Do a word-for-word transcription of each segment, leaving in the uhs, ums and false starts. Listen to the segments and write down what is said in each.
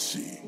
see.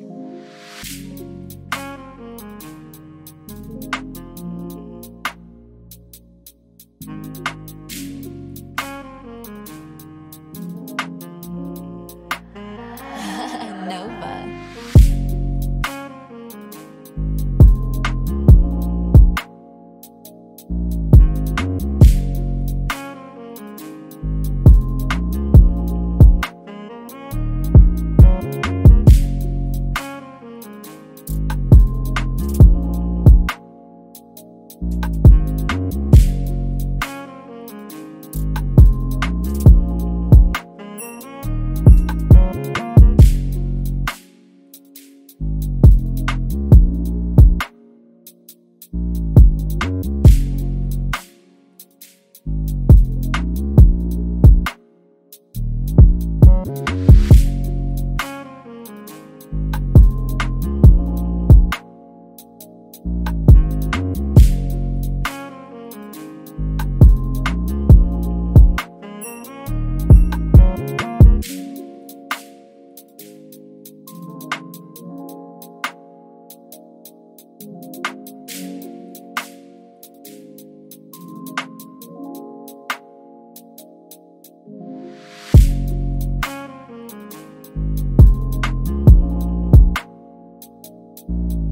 Thank you.